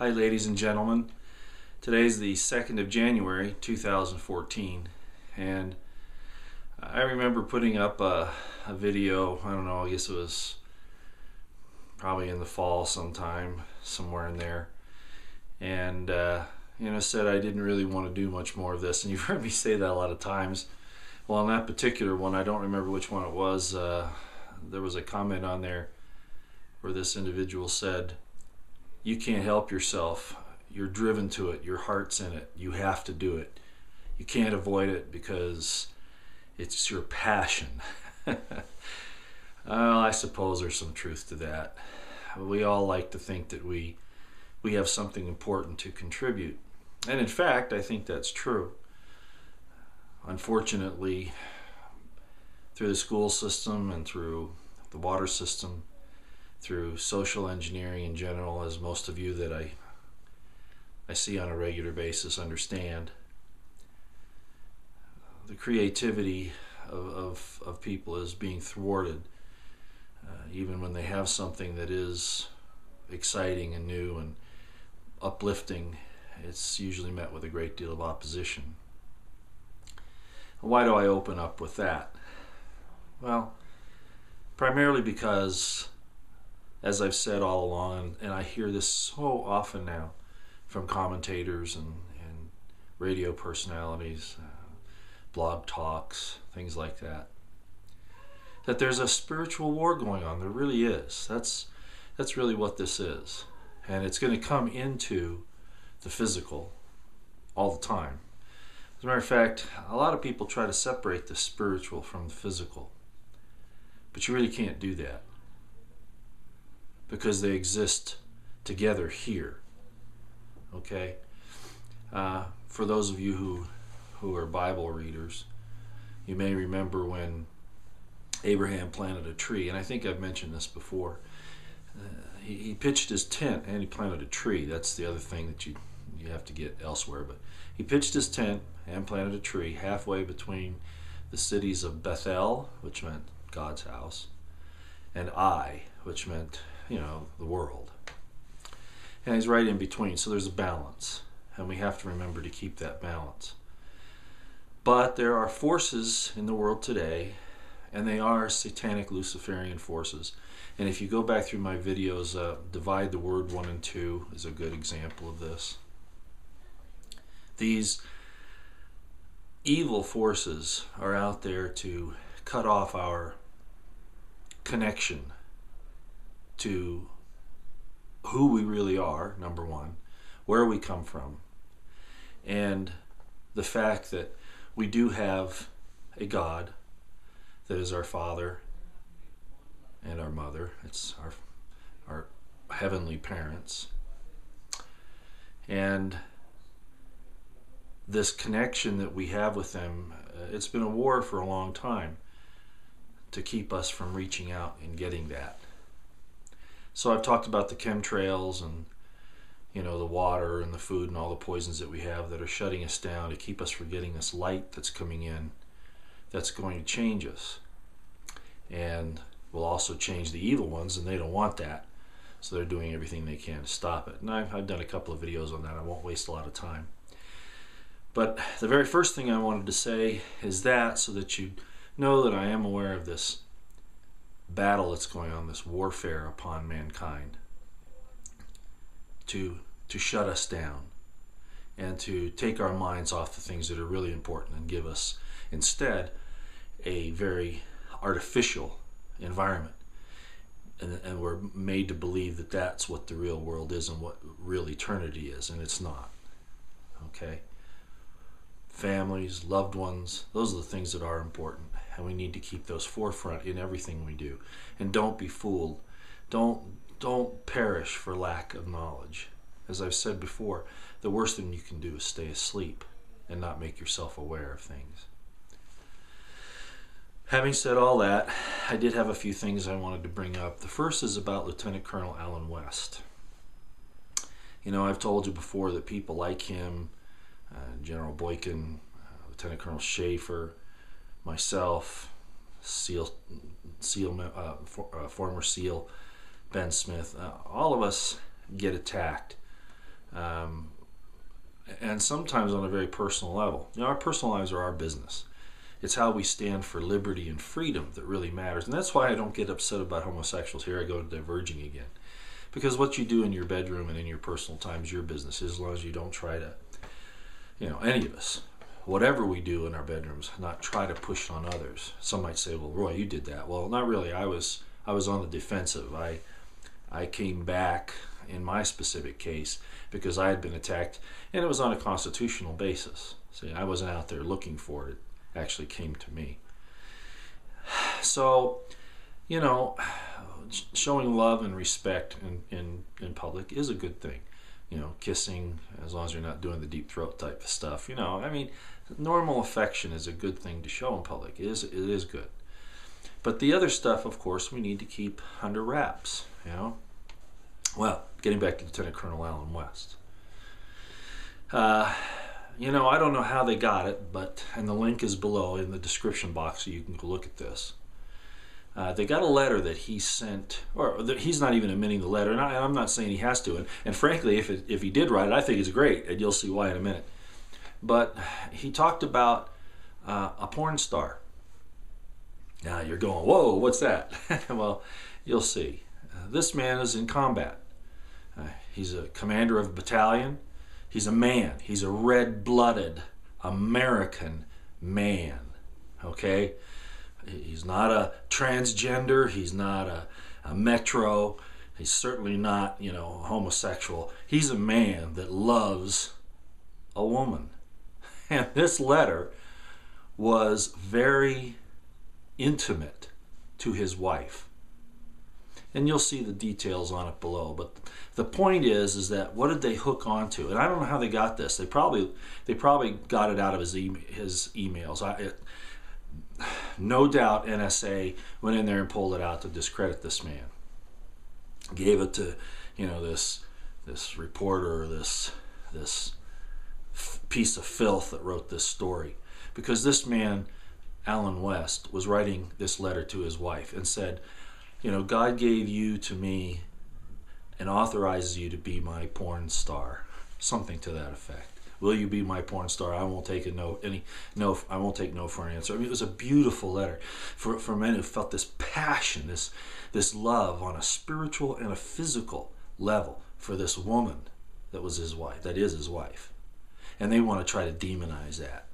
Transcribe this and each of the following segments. Hi ladies and gentlemen, today's the 2nd of January 2014 and I remember putting up a video, I don't know, I guess it was probably in the fall sometime, somewhere in there, and you know, said I didn't really want to do much more of this, and you've heard me say that a lot of times. Well, on that particular one, I don't remember which one it was, there was a comment on there where this individual said, "You can't help yourself. You're driven to it. Your heart's in it. You have to do it. You can't avoid it because it's your passion." Well, I suppose there's some truth to that. We all like to think that we have something important to contribute. And in fact, I think that's true. Unfortunately, through the school system and through the water system, through social engineering in general, as most of you that I see on a regular basis understand, the creativity of people is being thwarted, even when they have something that is exciting and new and uplifting. It's usually met with a great deal of opposition. Why do I open up with that? Well, primarily because, as I've said all along, and I hear this so often now from commentators and radio personalities, blog talks, things like that, that there's a spiritual war going on. There really is. That's really what this is. And it's going to come into the physical all the time. As a matter of fact, a lot of people try to separate the spiritual from the physical, but you really can't do that, because they exist together here, okay? For those of you who are Bible readers, you may remember when Abraham planted a tree, and I think I've mentioned this before. He pitched his tent and he planted a tree. That's the other thing that you have to get elsewhere, but he pitched his tent and planted a tree halfway between the cities of Bethel, which meant God's house, and Ai, which meant, you know, the world. And he's right in between, so there's a balance, and we have to remember to keep that balance. But there are forces in the world today, and they are satanic Luciferian forces. And if you go back through my videos, Divide the Word 1 and 2 is a good example of this. These evil forces are out there to cut off our connection to who we really are, number one, where we come from, and the fact that we do have a God that is our Father and our Mother. It's our heavenly parents. And this connection that we have with them, it's been a war for a long time to keep us from reaching out and getting that. So I've talked about the chemtrails and, you know, the water and the food and all the poisons that we have that are shutting us down to keep us from getting this light that's coming in that's going to change us. And will also change the evil ones, and they don't want that. So they're doing everything they can to stop it. And I've done a couple of videos on that. I won't waste a lot of time. But the very first thing I wanted to say is that, so that you know that I am aware of this battle that's going on, this warfare upon mankind to shut us down and to take our minds off the things that are really important and give us instead a very artificial environment, and we're made to believe that that's what the real world is and what real eternity is, and it's not. Okay? Families, loved ones, those are the things that are important, and we need to keep those forefront in everything we do. And don't be fooled. Don't perish for lack of knowledge. As I've said before, the worst thing you can do is stay asleep and not make yourself aware of things. Having said all that, I did have a few things I wanted to bring up. The first is about Lieutenant Colonel Allen West. You know, I've told you before that people like him, General Boykin, Lieutenant Colonel Schaefer, myself, former SEAL Ben Smith, all of us get attacked and sometimes on a very personal level. You know, our personal lives are our business. It's how we stand for liberty and freedom that really matters. And that's why I don't get upset about homosexuals. Here I go diverging again. Because what you do in your bedroom and in your personal time is your business, as long as you don't try to, you know, any of us, whatever we do in our bedrooms, not try to push on others. Some might say, well, Roy, you did that. Well, not really. I was on the defensive. I came back in my specific case because I had been attacked, and it was on a constitutional basis. See, I wasn't out there looking for it. It actually came to me. So, you know, showing love and respect in public is a good thing. You know, kissing, as long as you're not doing the deep throat type of stuff. You know, I mean, normal affection is a good thing to show in public. It is good. But the other stuff, of course, we need to keep under wraps, you know. Well, getting back to Lieutenant Colonel Allen West. You know, I don't know how they got it, but, and the link is below in the description box so you can go look at this. They got a letter that he sent, or that he's not even admitting the letter, and I'm not saying he has to. And frankly, if he did write it, I think it's great, and you'll see why in a minute. But he talked about a porn star. Now you're going, whoa, what's that? Well, you'll see. This man is in combat. He's a commander of a battalion. He's a man. He's a red-blooded American man, okay? He's not a transgender. He's not a metro. He's certainly not, you know, homosexual. He's a man that loves a woman. And this letter was very intimate to his wife. And you'll see the details on it below. But the point is that what did they hook onto? And I don't know how they got this. They probably got it out of his emails. No doubt NSA went in there and pulled it out to discredit this man. Gave it to, you know, this reporter, this piece of filth that wrote this story. Because this man, Allen West, was writing this letter to his wife and said, you know, God gave you to me and authorizes you to be my porn star. Something to that effect. Will you be my porn star? I won't take I won't take no for an answer. I mean, it was a beautiful letter for men who felt this passion, this love on a spiritual and a physical level for this woman that was his wife, that is his wife. And they want to try to demonize that.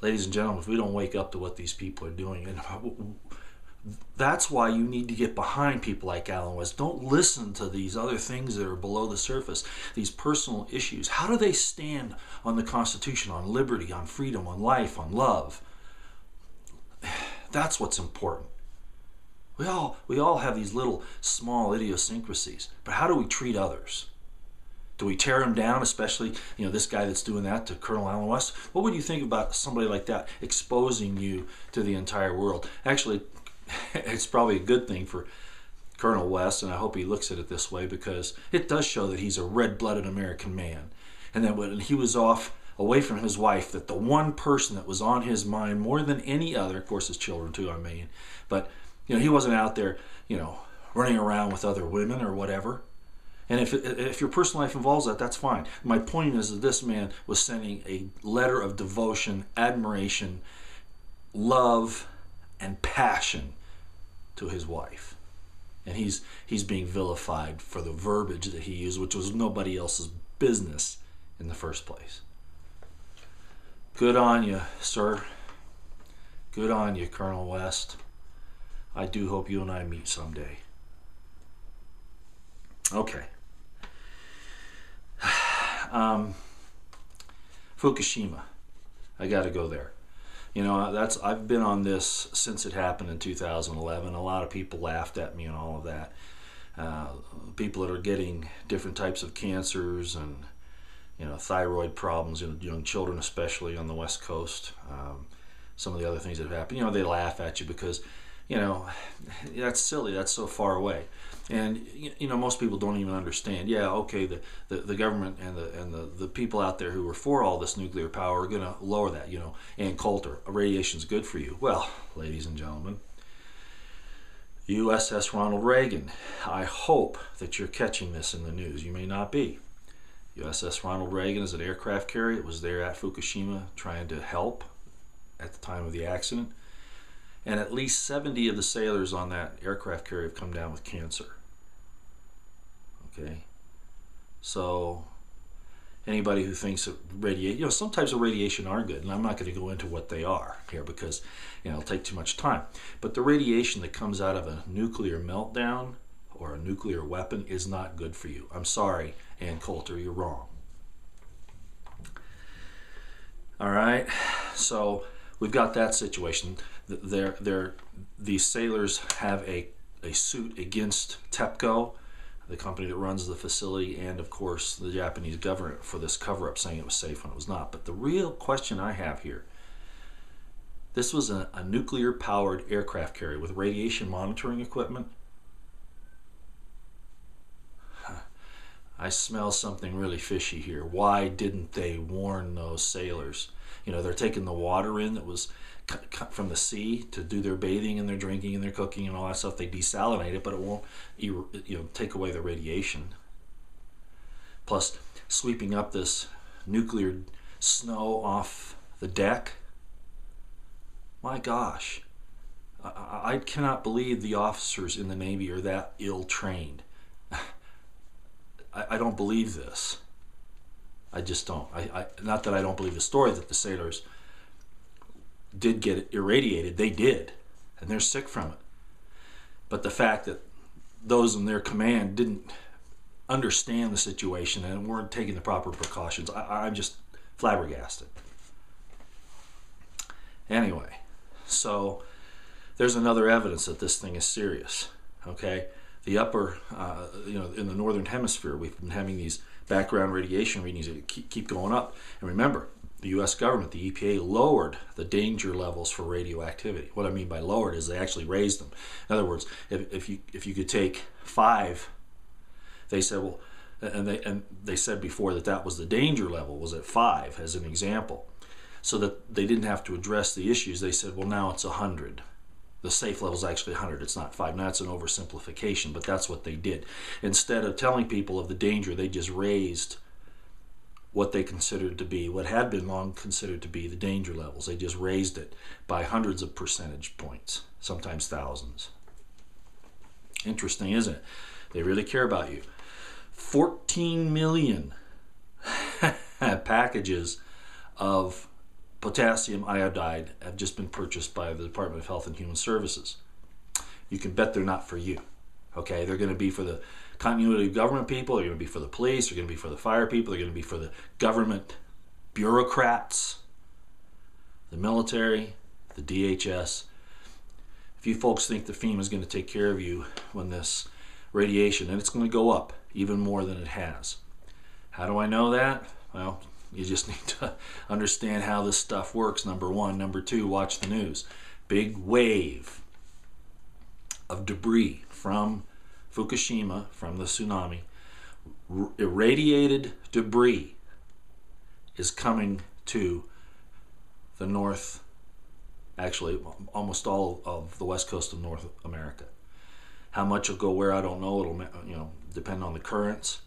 Ladies and gentlemen, if we don't wake up to what these people are doing, and that's why you need to get behind people like Allen West. Don't listen to these other things that are below the surface, these personal issues. How do they stand on the Constitution, on liberty, on freedom, on life, on love? That's what's important. We all have these little small idiosyncrasies, but how do we treat others? Do we tear him down, especially, you know, this guy that's doing that to Colonel Allen West? What would you think about somebody like that exposing you to the entire world? Actually, it's probably a good thing for Colonel West, and I hope he looks at it this way, because it does show that he's a red-blooded American man, and that when he was away from his wife, that the one person that was on his mind more than any other, of course his children too, I mean, but, you know, he wasn't out there, you know, running around with other women or whatever. And if your personal life involves that, that's fine. My point is that this man was sending a letter of devotion, admiration, love, and passion to his wife, and he's being vilified for the verbiage that he used, which was nobody else's business in the first place. Good on you, sir. Good on you, Colonel West. I do hope you and I meet someday. Okay. Fukushima. I gotta go there. You know, I've been on this since it happened in 2011. A lot of people laughed at me and all of that. People that are getting different types of cancers and, you know, thyroid problems, in young children especially on the West Coast. Some of the other things that have happened, you know, they laugh at you because, you know, that's silly. That's so far away. And, you know, most people don't even understand. Yeah, okay, the government and the people out there who were for all this nuclear power are going to lower that, you know. Ann Coulter, radiation's good for you. Well, ladies and gentlemen, USS Ronald Reagan. I hope that you're catching this in the news. You may not be. USS Ronald Reagan is an aircraft carrier. It was there at Fukushima trying to help at the time of the accident. And at least 70 of the sailors on that aircraft carrier have come down with cancer. Okay? So anybody who thinks that radiation, you know, some types of radiation are good, and I'm not going to go into what they are here because, you know, it'll take too much time. But the radiation that comes out of a nuclear meltdown or a nuclear weapon is not good for you. I'm sorry, Ann Coulter, you're wrong. All right, so we've got that situation. These sailors have a suit against TEPCO, the company that runs the facility, and of course the Japanese government for this cover-up, saying it was safe when it was not. But the real question I have here, this was a nuclear-powered aircraft carrier with radiation monitoring equipment. I smell something really fishy here. Why didn't they warn those sailors? You know, they're taking the water in that was cut from the sea to do their bathing and their drinking and their cooking and all that stuff. They desalinate it, but it won't, you know, take away the radiation. Plus, sweeping up this nuclear snow off the deck. My gosh, I cannot believe the officers in the Navy are that ill-trained. I don't believe this. I just don't. Not that I don't believe the story that the sailors did get irradiated. They did, and they're sick from it. But the fact that those in their command didn't understand the situation and weren't taking the proper precautions, I'm just flabbergasted. Anyway, so there's another evidence that this thing is serious, okay? The upper, you know, in the northern hemisphere, we've been having these background radiation readings that keep going up. And remember, the U.S. government, the EPA, lowered the danger levels for radioactivity. What I mean by lowered is they actually raised them. In other words, if you could take 5, they said, well, and they said before that that was the danger level was at 5 as an example, so that they didn't have to address the issues. They said, well, now it's 100. The safe level is actually 100, it's not 5. Now, that's an oversimplification, but that's what they did. Instead of telling people of the danger, they just raised what they considered to be, what had been long considered to be the danger levels. They just raised it by hundreds of percentage points, sometimes thousands. Interesting, isn't it? They really care about you. 14 million packages of potassium iodide have just been purchased by the Department of Health and Human Services. You can bet they're not for you. Okay, they're going to be for the continuity of government people, they're going to be for the police, they're going to be for the fire people, they're going to be for the government bureaucrats, the military, the DHS. If you folks think the FEMA is going to take care of you when this radiation, and it's going to go up even more than it has. How do I know that? Well, you just need to understand how this stuff works, number one. Number two, watch the news. Big wave of debris from Fukushima, from the tsunami. Irradiated debris is coming to the north, actually almost all of the west coast of North America. How much will go where, I don't know. It'll, you know, depend on the currents.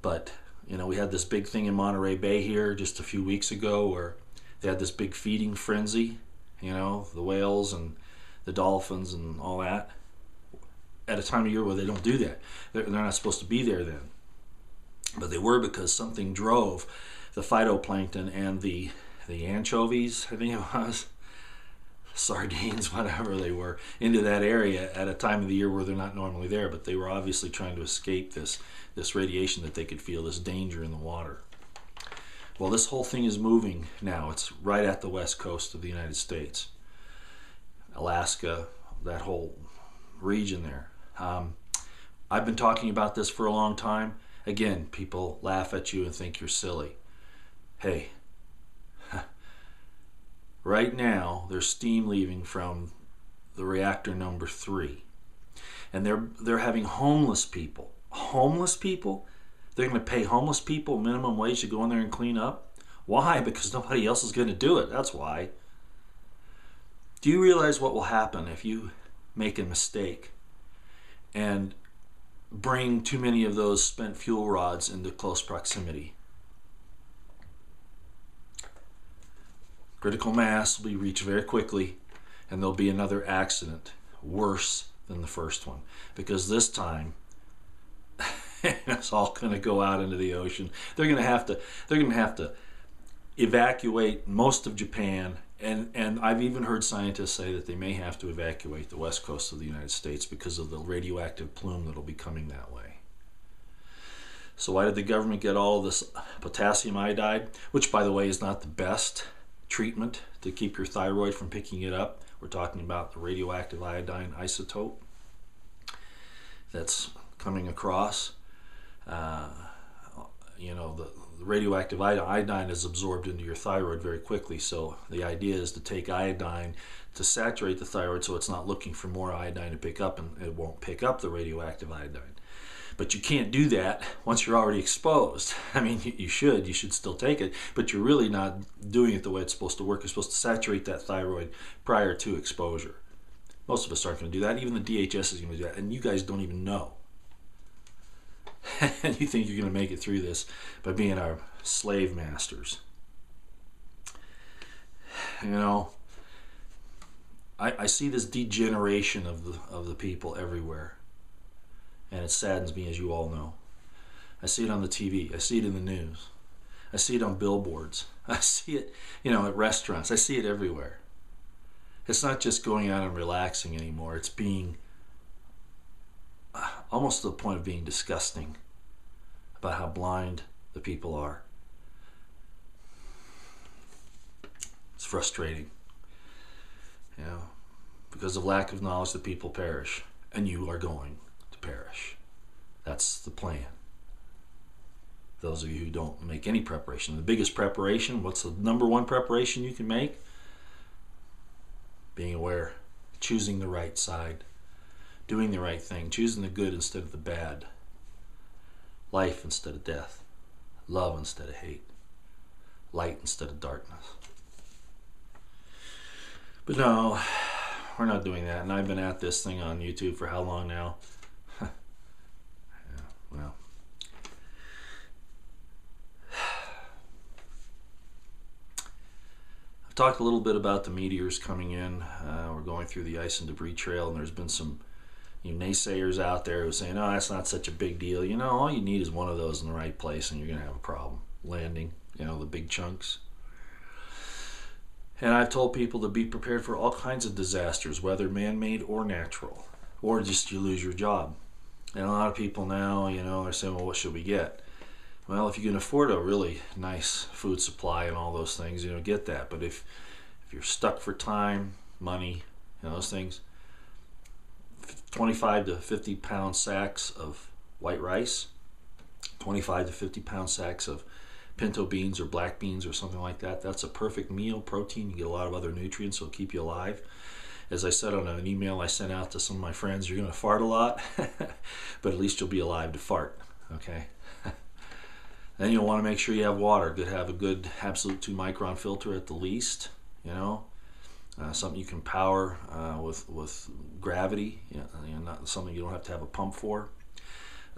But you know, we had this big thing in Monterey Bay here just a few weeks ago where they had this big feeding frenzy, you know, the whales and the dolphins and all that, at a time of year where they don't do that. They're not supposed to be there then. But they were, because something drove the phytoplankton and the anchovies, I think it was, sardines, whatever they were, into that area at a time of the year where they're not normally there. But they were obviously trying to escape this radiation that they could feel, this danger in the water. Well, this whole thing is moving now. It's right at the west coast of the United States, Alaska, that whole region there. I've been talking about this for a long time. Again, people laugh at you and think you're silly. Hey, right now there's steam leaving from the reactor number 3, and they're having homeless people. They're going to pay homeless people minimum wage to go in there and clean up. Why? Because nobody else is going to do it. That's why. Do you realize what will happen if you make a mistake and bring too many of those spent fuel rods into close proximity. Critical mass will be reached very quickly, and there'll be another accident worse than the first one, because this time it's all going to go out into the ocean. They're going to have to evacuate most of Japan, and I've even heard scientists say that they may have to evacuate the west coast of the United States because of the radioactive plume that'll be coming that way. So why did the government get all this potassium iodide, which by the way is not the best treatment to keep your thyroid from picking it up? We're talking about the radioactive iodine isotope that's coming across. You know, the radioactive iodine is absorbed into your thyroid very quickly, so the idea is to take iodine to saturate the thyroid so it's not looking for more iodine to pick up, and it won't pick up the radioactive iodine. But you can't do that once you're already exposed. I mean, you should still take it, but you're really not doing it the way it's supposed to work. You're supposed to saturate that thyroid prior to exposure. Most of us aren't going to do that. Even the DHS is going to do that, and you guys don't even know. And you think you're going to make it through this by being our slave masters. You know, I see this degeneration of the people everywhere. And it saddens me, as you all know. I see it on the TV. I see it in the news. I see it on billboards. I see it, you know, at restaurants. I see it everywhere. It's not just going out and relaxing anymore. It's being almost to the point of being disgusting about how blind the people are. It's frustrating, you know, because of lack of knowledge the people perish, and you are going perish. That's the plan. Those of you who don't make any preparation, the biggest preparation, what's the number one preparation you can make? Being aware, choosing the right side, doing the right thing, choosing the good instead of the bad, life instead of death, love instead of hate, light instead of darkness. But no, we're not doing that, and I've been at this thing on YouTube for how long now? Well, I've talked a little bit about the meteors coming in. We're going through the ice and debris trail, and there's been some naysayers out there who saying, "Oh, that's not such a big deal." You know, all you need is one of those in the right place, and you're going to have a problem landing. You know, the big chunks. And I've told people to be prepared for all kinds of disasters, whether man-made or natural, or just you lose your job. And a lot of people now, you know, they're saying, well, what should we get? Well, if you can afford a really nice food supply and all those things, you know, get that. But if you're stuck for time, money, you know, those things, 25 to 50 pound sacks of white rice, 25 to 50 pound sacks of pinto beans or black beans or something like that, that's a perfect meal, protein. You get a lot of other nutrients, so it'll keep you alive. As I said on an email I sent out to some of my friends, you're going to fart a lot, but at least you'll be alive to fart, okay? Then you'll want to make sure you have water. Good, have a good absolute 2-micron filter at the least, you know, something you can power with gravity, you know, not something you don't have to have a pump for.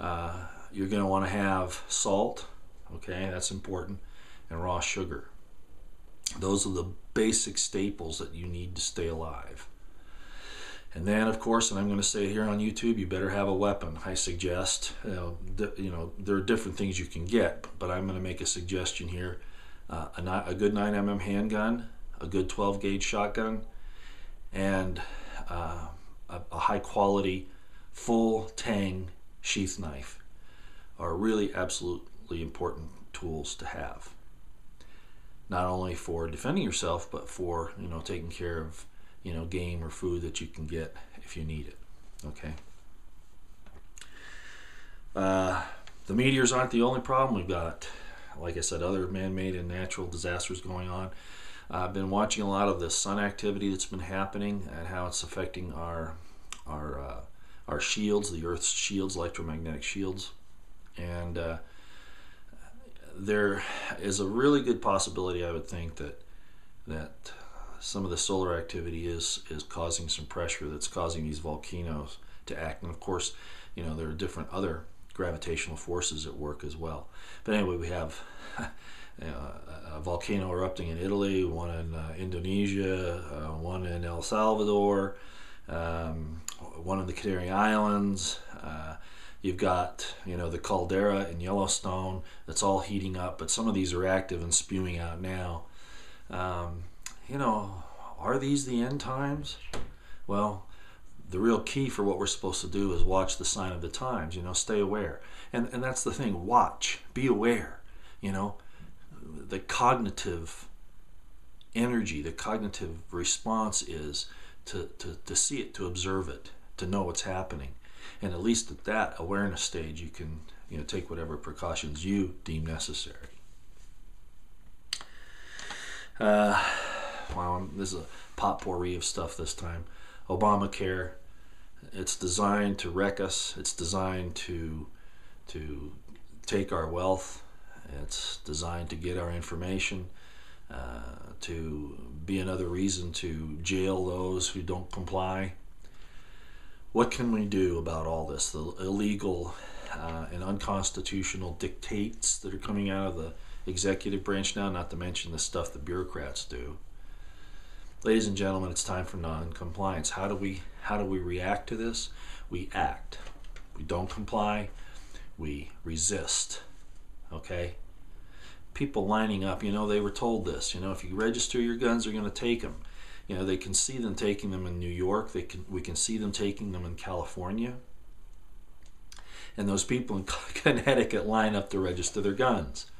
You're going to want to have salt, okay, that's important, and raw sugar. Those are the basic staples that you need to stay alive. And then, of course, and I'm going to say here on YouTube, you better have a weapon. I suggest, you know, there are different things you can get, but I'm going to make a suggestion here. A good 9mm handgun, a good 12-gauge shotgun, and a high-quality, full-tang sheath knife are really absolutely important tools to have. Not only for defending yourself, but for, you know, taking care of, you know, game or food that you can get if you need it. Okay. The meteors aren't the only problem we've got. Like I said, other man-made and natural disasters going on. I've been watching a lot of the sun activity that's been happening and how it's affecting our shields, the Earth's shields, electromagnetic shields, and there is a really good possibility, I would think, that some of the solar activity is causing some pressure that's causing these volcanoes to act. And of course, you know, there are different other gravitational forces at work as well. But anyway, we have a volcano erupting in Italy, one in Indonesia, one in El Salvador, one in the Canary Islands. You've got, you know, the caldera in Yellowstone. It's all heating up, but some of these are active and spewing out now. You know, are these the end times? Well, the real key for what we're supposed to do is watch the sign of the times, you know, stay aware. And that's the thing, watch, be aware, you know. The cognitive energy, the cognitive response is to see it, to observe it, to know what's happening. And at least at that awareness stage, you can, you know, take whatever precautions you deem necessary. Wow, this is a potpourri of stuff this time. Obamacare, it's designed to wreck us. It's designed to take our wealth. It's designed to get our information, to be another reason to jail those who don't comply. What can we do about all this? The illegal and unconstitutional dictates that are coming out of the executive branch now, not to mention the stuff the bureaucrats do. Ladies and gentlemen, it's time for non-compliance. How do we react to this? We act. We don't comply. We resist. Okay? People lining up, you know, they were told this. You know, if you register your guns, they're going to take them. You know, they can see them taking them in New York. We can see them taking them in California. And those people in Connecticut line up to register their guns.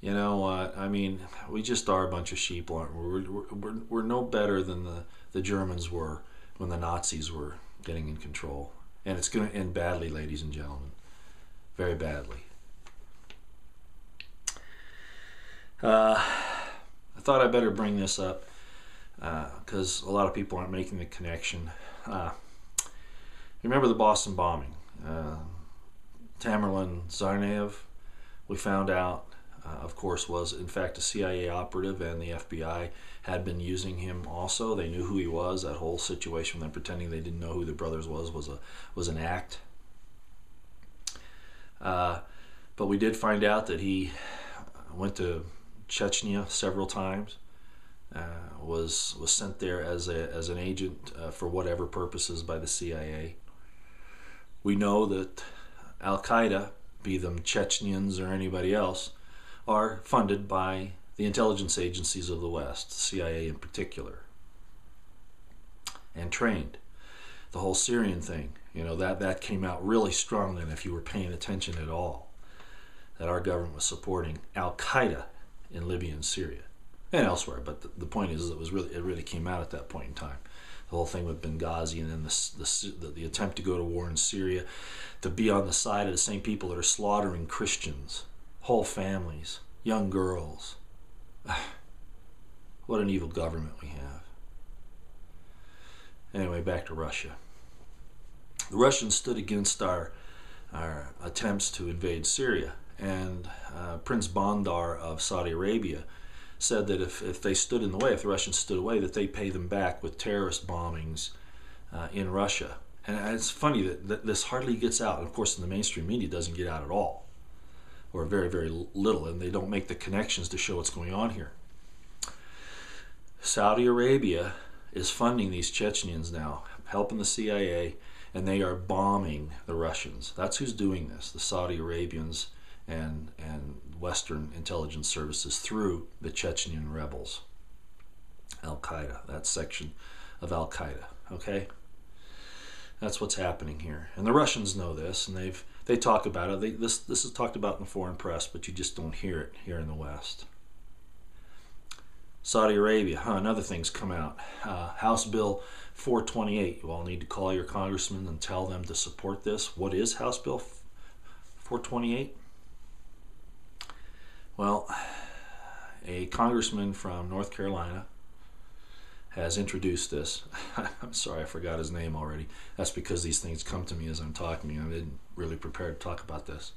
You know what? I mean, we just are a bunch of sheep, aren't we? We're no better than the Germans were when the Nazis were getting in control. And it's going to end badly, ladies and gentlemen. Very badly. I thought I'd better bring this up because a lot of people aren't making the connection. Remember the Boston bombing? Tamerlan Tsarnaev, we found out, of course, was in fact a CIA operative, and the FBI had been using him also. They knew who he was. That whole situation with them pretending they didn't know who the brothers was an act. But we did find out that he went to Chechnya several times, was sent there as an agent for whatever purposes by the CIA. We know that Al-Qaeda, be them Chechnyans or anybody else, are funded by the intelligence agencies of the West, CIA in particular, and trained. The whole Syrian thing, you know, that came out really strong then, if you were paying attention at all, that our government was supporting Al-Qaeda in Libya and Syria and elsewhere. But the point is, it really came out at that point in time. The whole thing with Benghazi, and then the attempt to go to war in Syria, to be on the side of the same people that are slaughtering Christians, whole families, young girls. What an evil government we have. Anyway, back to Russia. The Russians stood against our attempts to invade Syria, and Prince Bandar of Saudi Arabia said that if they stood in the way, if the Russians stood away, that they pay them back with terrorist bombings in Russia. And it's funny that this hardly gets out. Of course, in the mainstream media, it doesn't get out at all, or very, very little, and they don't make the connections to show what's going on here. Saudi Arabia is funding these Chechnyans now, helping the CIA, and they are bombing the Russians. That's who's doing this, the Saudi Arabians and Western intelligence services through the Chechnyan rebels, Al-Qaeda, that section of Al-Qaeda, okay? That's what's happening here. And the Russians know this, and they talk about it. This is talked about in the foreign press, but you just don't hear it here in the West. Saudi Arabia, another thing's come out. House Bill 428. You all need to call your congressman and tell them to support this. What is House Bill 428? Well, a congressman from North Carolina has introduced this. I'm sorry, I forgot his name already. That's because these things come to me as I'm talking. I didn't really prepare to talk about this.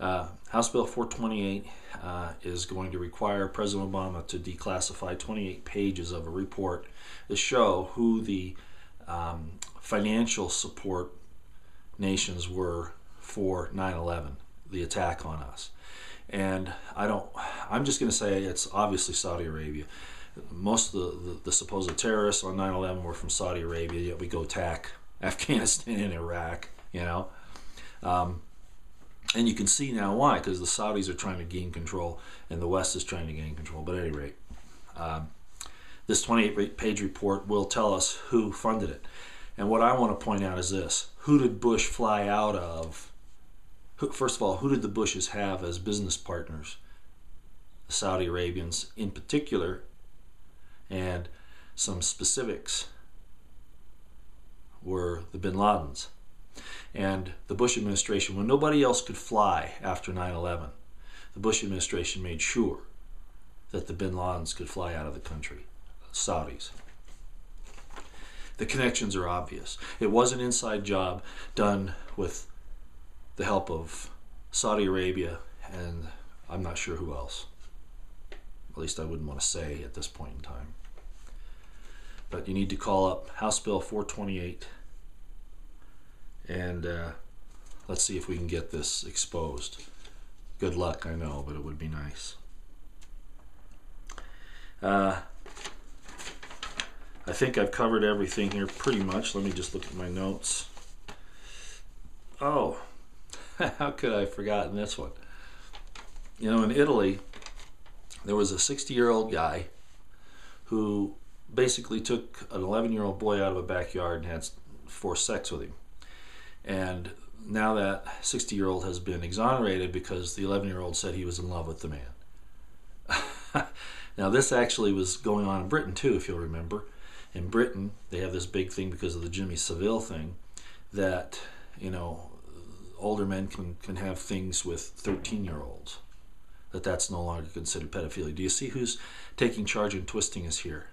House Bill 428 is going to require President Obama to declassify 28 pages of a report to show who the financial support nations were for 9/11, the attack on us. And I'm just going to say it's obviously Saudi Arabia. Most of the supposed terrorists on 9/11 were from Saudi Arabia, yet we go attack Afghanistan and Iraq, you know. And you can see now why, because the Saudis are trying to gain control and the West is trying to gain control. But at any rate, this 28-page report will tell us who funded it. And what I want to point out is this. Who did Bush fly out of? First of all, who did the Bushes have as business partners? The Saudi Arabians in particular, and some specifics were the bin Ladens. And the Bush administration, when nobody else could fly after 9/11, the Bush administration made sure that the bin Ladens could fly out of the country, Saudis. The connections are obvious. It was an inside job done with the help of Saudi Arabia, and I'm not sure who else. At least I wouldn't want to say at this point in time. But you need to call up House Bill 428 and let's see if we can get this exposed. Good luck, I know, but it would be nice. I think I've covered everything here pretty much. Let me just look at my notes. Oh, how could I have forgotten this one? You know, in Italy, there was a 60-year-old guy who basically took an 11-year-old boy out of a backyard and had forced sex with him. And now that 60-year-old has been exonerated because the 11-year-old said he was in love with the man. Now, this actually was going on in Britain, too, if you'll remember. In Britain, they have this big thing because of the Jimmy Saville thing that, you know, older men can have things with 13-year-olds. That's no longer considered pedophilia. Do you see who's taking charge and twisting us here?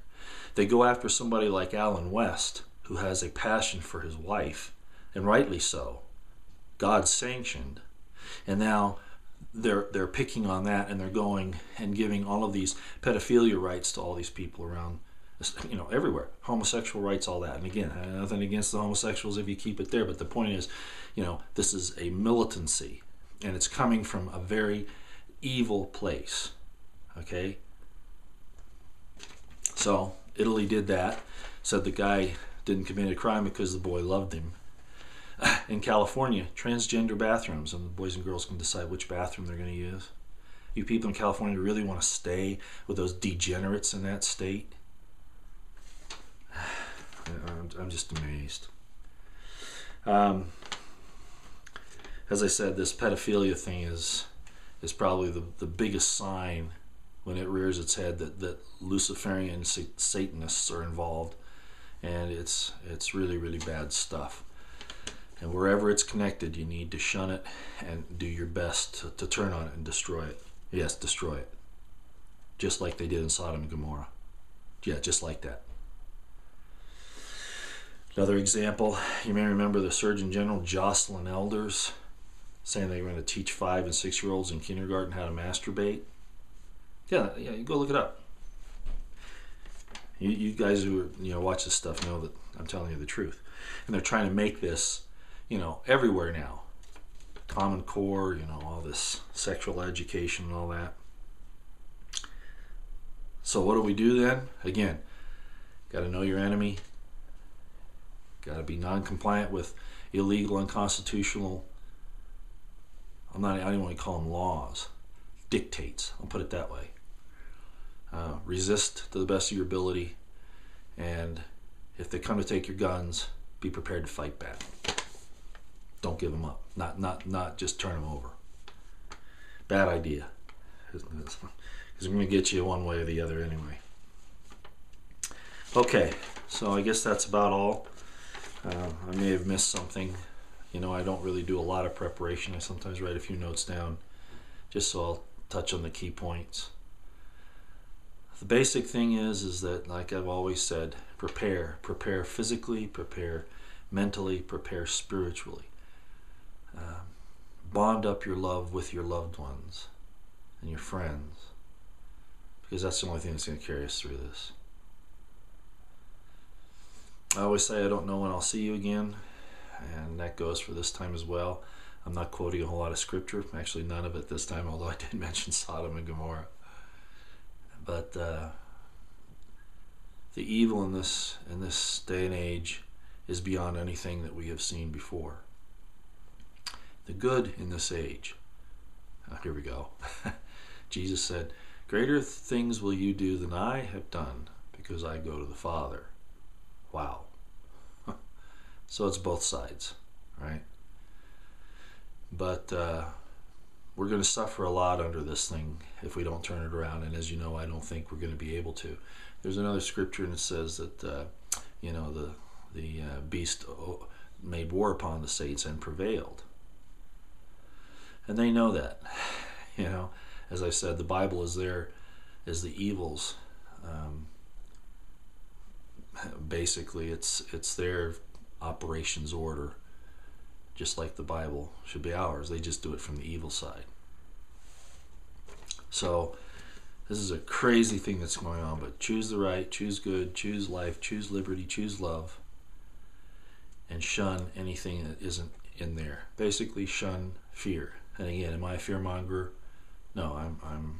They go after somebody like Allen West, who has a passion for his wife, and rightly so. God sanctioned. And now they're picking on that, and they're going and giving all of these pedophilia rights to all these people around, you know, everywhere. Homosexual rights, all that. And again, I have nothing against the homosexuals if you keep it there, but the point is, you know, this is a militancy, and it's coming from a very evil place. Okay, so Italy did that, said the guy didn't commit a crime because the boy loved him. In California, transgender bathrooms, and the boys and girls can decide which bathroom they're going to use. You people in California really want to stay with those degenerates in that state? I'm just amazed. As I said, this pedophilia thing is probably the biggest sign when it rears its head that Luciferian Satanists are involved, and it's really, really bad stuff. And wherever it's connected, you need to shun it and do your best to turn on it and destroy it. Yes, destroy it, just like they did in Sodom and Gomorrah. Yeah, just like that. Another example, you may remember the Surgeon General Jocelyn Elders saying they were going to teach 5- and 6-year-olds in kindergarten how to masturbate. Yeah, you go look it up. You guys who watch this stuff know that I'm telling you the truth. And they're trying to make this, you know, everywhere now. Common Core, you know, all this sexual education and all that. So what do we do then? Again, got to know your enemy. Got to be non-compliant with illegal, unconstitutional, I don't want to call them laws, dictates, I'll put it that way. Resist to the best of your ability, and if they come to take your guns, be prepared to fight back. Don't give them up, not just turn them over. Bad idea, because I'm going to get you one way or the other anyway. Okay, so I guess that's about all. I may have missed something. You know, I don't really do a lot of preparation. I sometimes write a few notes down just so I'll touch on the key points. The basic thing is that, like I've always said, prepare. Prepare physically, prepare mentally, prepare spiritually. Bond up your love with your loved ones and your friends, because that's the only thing that's going to carry us through this. I always say I don't know when I'll see you again, and that goes for this time as well. I'm not quoting a whole lot of scripture, actually none of it this time, although I did mention Sodom and Gomorrah. But the evil in this day and age is beyond anything that we have seen before. The good in this age, here we go. Jesus said, "Greater things will you do than I have done, because I go to the Father." Wow. So it's both sides, right? But we're going to suffer a lot under this thing if we don't turn it around, and as you know, I don't think we're going to be able to. There's another scripture, and it says that you know, the beast made war upon the saints and prevailed, and they know that. You know, as I said, the Bible is there as the evils. Basically, it's their operations order, just like the Bible should be ours. They just do it from the evil side. So this is a crazy thing that's going on, but choose the right, choose good, choose life, choose liberty, choose love, and shun anything that isn't in there. Basically, shun fear. And again, am I a fear monger? No, I'm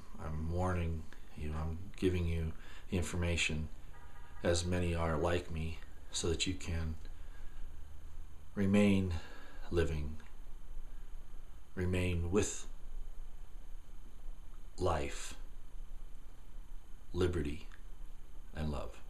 warning you. I'm giving you information, as many are like me, so that you can remain living, remain with life, liberty, and love.